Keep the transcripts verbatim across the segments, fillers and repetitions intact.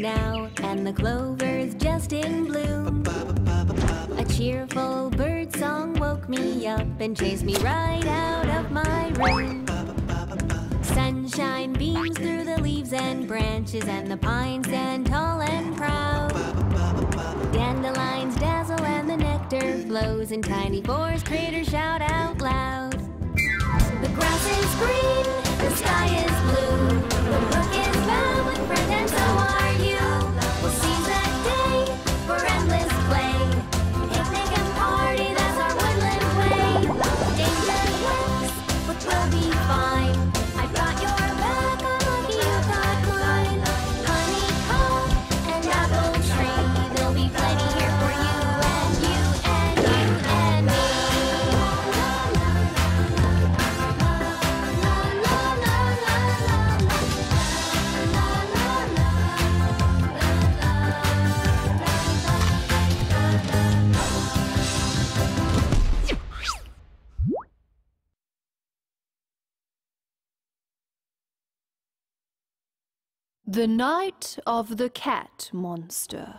now, and the clover's just in bloom. A cheerful bird song woke me up and chased me right out of my room. Sunshine beams through the leaves and branches, and the pines stand tall and proud. Dandelions dazzle and the nectar flows, and tiny forest critters shout out loud. The grass is green, the sky is blue, the brook is loud with friends, and so are you. We'll seize the day for endless play, picnic and party, that's our woodland way. Danger lurks, which will be fine. I brought your back, I'm lucky you got mine. Honeycomb and apple tree, there'll be plenty here for you and you and you and me. The Night of the Cat Monster.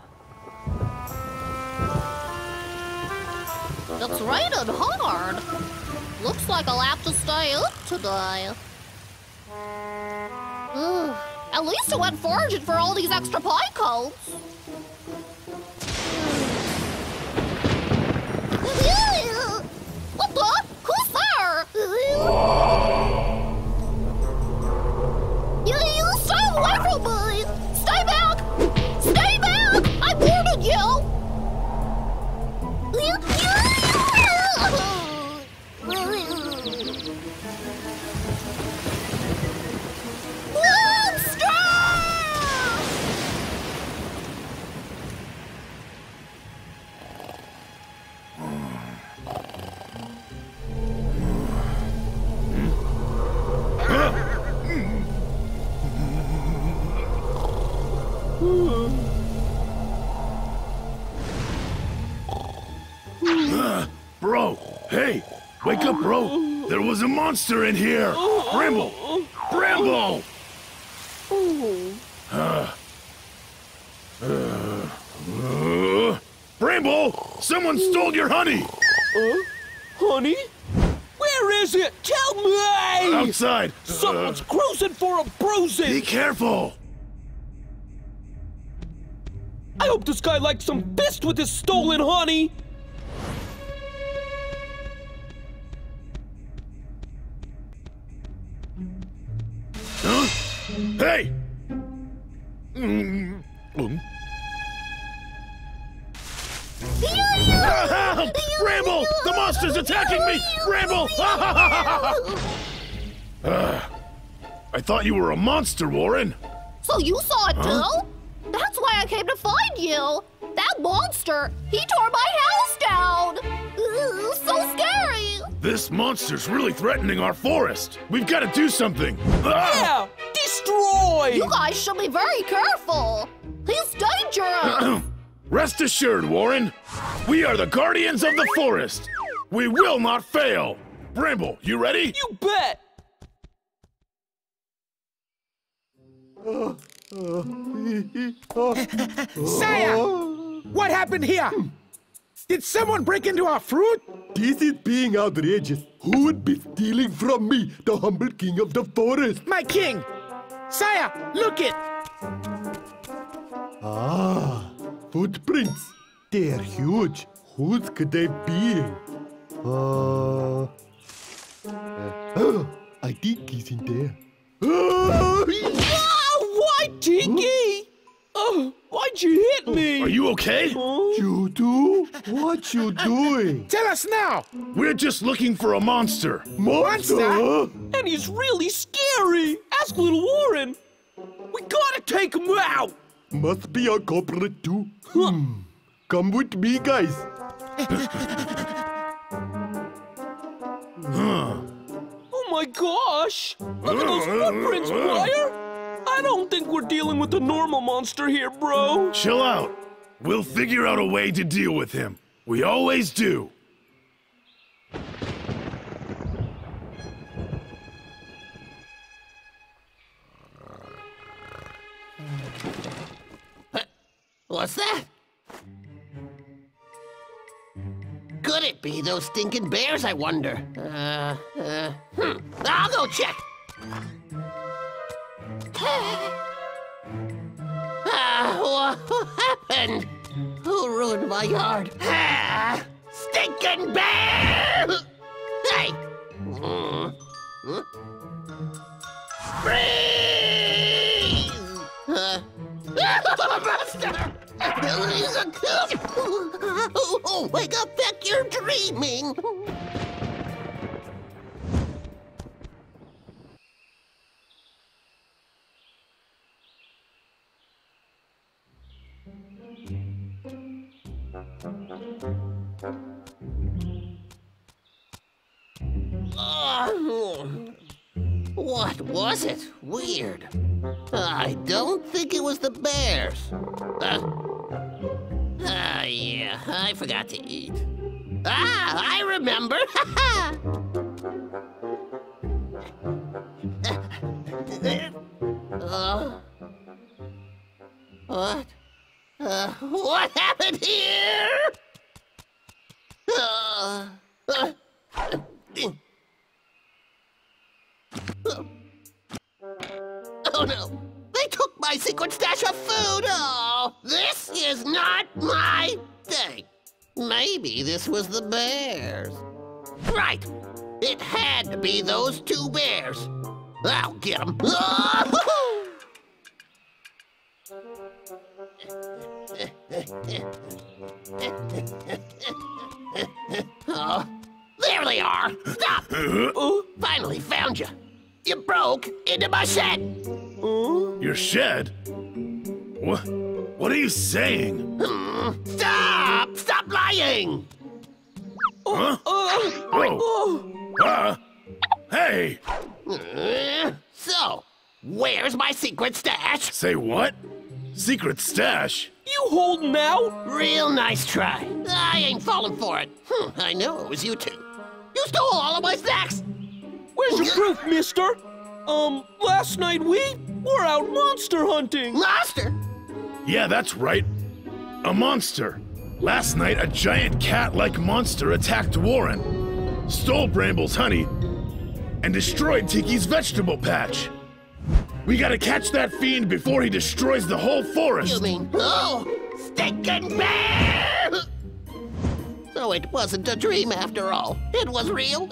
It's raining hard. Looks like I'll have to stay up today. Ugh. At least I went foraging for all these extra pine cones. What the? Who's there? Away from me! Stay back! Stay back! I warned you! Monster! Bro, hey, wake up, bro. There was a monster in here. Bramble, Bramble. Uh, uh, uh. Bramble, someone stole your honey. Uh, honey? Where is it? Tell me. Outside. Someone's uh, cruising for a bruising. Be careful. I hope this guy likes some fist with his stolen honey! Huh? Hey! Mm. Mm. Help! Bramble! The monster's attacking me! Bramble! uh, I thought you were a monster, Warren. So you saw it, huh? Too? That's why I came to find you! That monster, he tore my house down! Ugh, so scary! This monster's really threatening our forest! We've got to do something! Yeah! Destroy! You guys should be very careful! He's dangerous! Rest assured, Warren! We are the guardians of the forest! We will not fail! Bramble, you ready? You bet! Uh. Uh, Sire! What happened here? Did someone break into our fruit? This is being outrageous. Who would be stealing from me, the humble king of the forest? My king! Sire, look it! Ah, footprints. They're huge. Whose could they be? Uh, uh, I think he's in there. Ah! Why, Tiki? Oh, why'd you hit me? Are you okay? Oh. You do? What you doing? Tell us now! We're just looking for a monster. Monster? Monster? And he's really scary. Ask little Warren. We gotta take him out. Must be a culprit too. Huh. Hmm. Come with me, guys. Huh. Oh my gosh! Look at those footprints, Briar! I don't think we're dealing with a normal monster here, bro. Chill out. We'll figure out a way to deal with him. We always do. What's that? Could it be those stinking bears, I wonder? Uh, uh, hmm. I'll go check. Ah, what happened? Who ruined my yard? Ah, stinking bear! Hey! Mm. Huh? Freeze! Uh. Buster! Oh, wake up, Beck, you're dreaming! What was it? Weird. I don't think it was the bears. Uh, ah, yeah, I forgot to eat. Ah, I remember! uh, what? Uh, what happened here? Uh, uh, Oh no! They took my secret stash of food! Oh, this is not my thing! Maybe this was the bears. Right! It had to be those two bears. I'll get them. Oh! Oh, there they are! Stop! Oh, finally found you! You broke into my shed! Mm? Your shed? What? What are you saying? Mm. Stop! Stop lying! Huh? Oh. Oh. Oh. Uh. Hey! Uh, so, where's my secret stash? Say what? Secret stash? You holding out? Real nice try. I ain't falling for it. Hm, I know it was you two. You stole all of my snacks! Where's your proof, mister? Um, last night we were out monster hunting. Monster? Yeah, that's right. A monster. Last night, a giant cat-like monster attacked Warren, stole Bramble's honey, and destroyed Tiki's vegetable patch. We gotta catch that fiend before he destroys the whole forest. You mean, oh, stinking bear! So it wasn't a dream after all. It was real.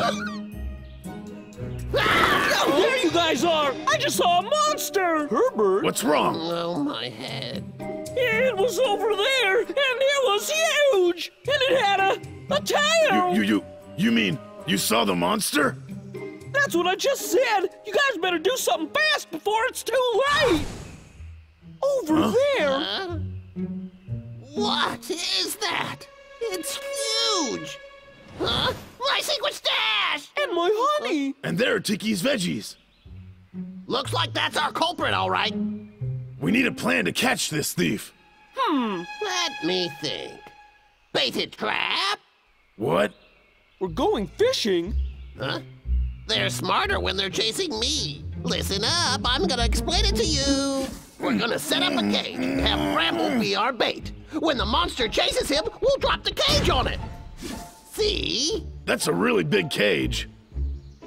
Ah! Oh, there you guys are! I just saw a monster! Herbert? What's wrong? Oh, my head. It was over there, and it was huge! And it had a, a tail! You, you, you, you mean you saw the monster? That's what I just said! You guys better do something fast before it's too late! Over huh? there? Huh? What is that? It's huge! Huh? My secret stash! And my honey! And there are Tiki's veggies. Looks like that's our culprit, all right. We need a plan to catch this thief. Hmm. Let me think. Baited trap? What? We're going fishing? Huh? They're smarter when they're chasing me. Listen up, I'm gonna explain it to you. We're gonna set up a cage and have Bramble be our bait. When the monster chases him, we'll drop the cage on it. See? That's a really big cage.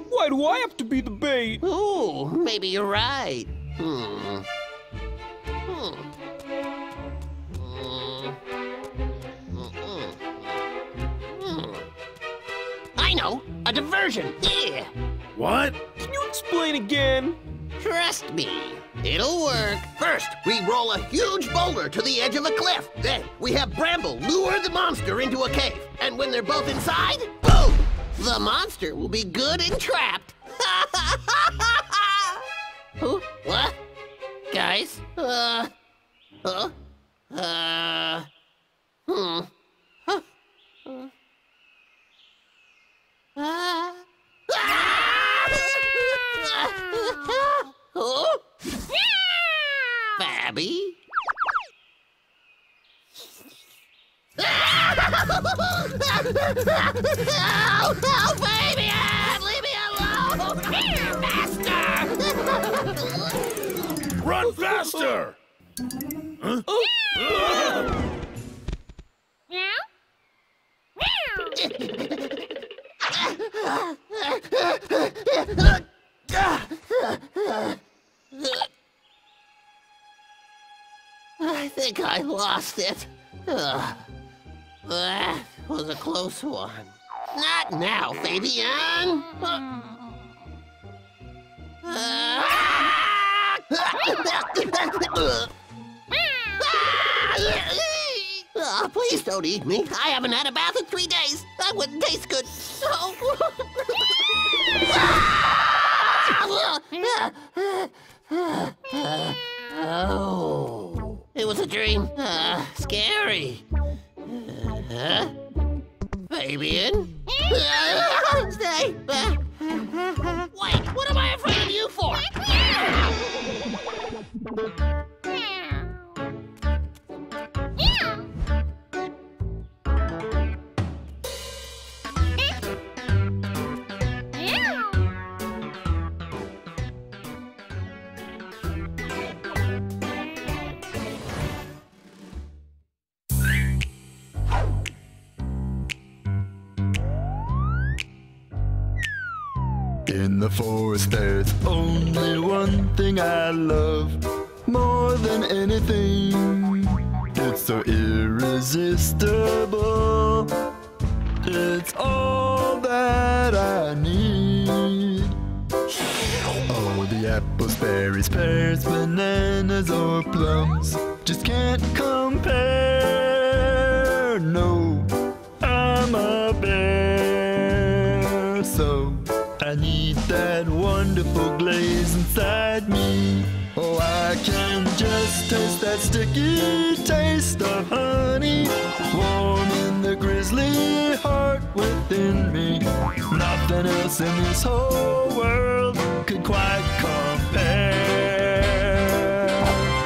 Why do I have to be the bait? Oh, maybe you're right. Hmm. Hmm. Hmm. Hmm. I know, a diversion. Yeah. What? Can you explain again? Trust me, it'll work. First, we roll a huge boulder to the edge of a cliff. Then we have Bramble lure the monster into a cave. And when they're both inside, boom! The monster will be good and trapped. Who? What? Guys? Uh. Huh? Uh. Hmm. Huh? Uh. Ah. Ah! Huh? Fabby? Oh, oh, baby! Leave me alone! Here, faster! Run faster! Huh? Oh. I think I lost it. Ugh. That was a close one. Not now, Fabian! Uh, oh, please don't eat me. I haven't had a bath in three days. That wouldn't taste good. So. Oh. It was a dream. Uh, scary. Uh, Fabian? Stay. Wait, what am I afraid of you for? In the forest there's only one thing I love more than anything. It's so irresistible. It's all that I need. All the apples, berries, pears, bananas or plums just can't compare. No, I'm a bear, so I need that wonderful glaze inside me. Oh, I can just taste that sticky taste of honey, warm in the grizzly heart within me. Nothing else in this whole world could quite compare.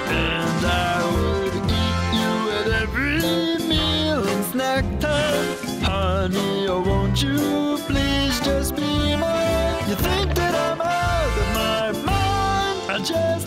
And I would eat you at every meal and snack time. Honey, oh, won't you please just be mine? You think that I'm out of my mind? I just